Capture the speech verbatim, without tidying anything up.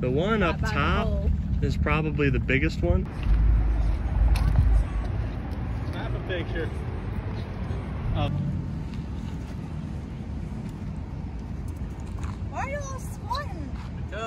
The one up top is probably the biggest one. Snap a picture. Oh. Why are you all squatting?